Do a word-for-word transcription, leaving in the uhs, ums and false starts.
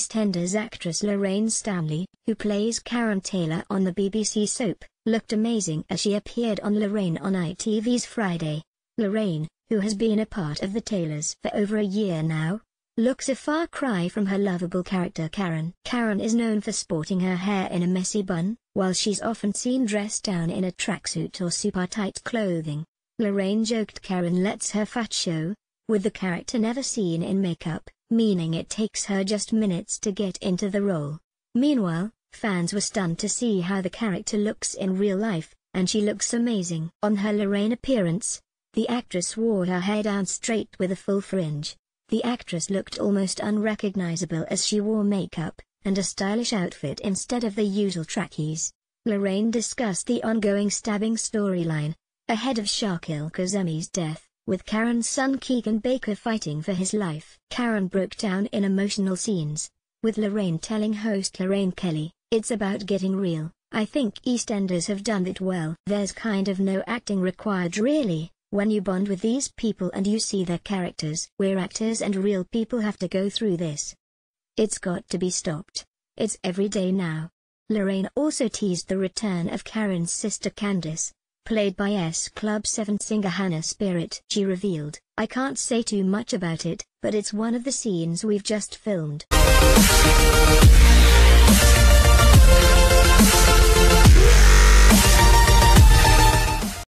EastEnders actress Lorraine Stanley, who plays Karen Taylor on the B B C soap, looked amazing as she appeared on Lorraine on I T V's Friday. Lorraine, who has been a part of the Taylors for over a year now, looks a far cry from her lovable character Karen. Karen is known for sporting her hair in a messy bun, while she's often seen dressed down in a tracksuit or super-tight clothing. Lorraine joked Karen lets her fat show, with the character never seen in makeup, meaning it takes her just minutes to get into the role. Meanwhile, fans were stunned to see how the character looks in real life, and she looks amazing. On her Lorraine appearance, the actress wore her hair down straight with a full fringe. The actress looked almost unrecognizable as she wore makeup and a stylish outfit instead of the usual trackies. Lorraine discussed the ongoing stabbing storyline, ahead of Shakil Kazemi's death, with Karen's son Keegan Baker fighting for his life. Karen broke down in emotional scenes, with Lorraine telling host Lorraine Kelly, "It's about getting real. I think EastEnders have done it well. There's kind of no acting required really, when you bond with these people and you see their characters. We're actors and real people have to go through this. It's got to be stopped. It's every day now." Lorraine also teased the return of Karen's sister Candace, played by S Club seven singer Hannah Spirit. She revealed, "I can't say too much about it, but it's one of the scenes we've just filmed."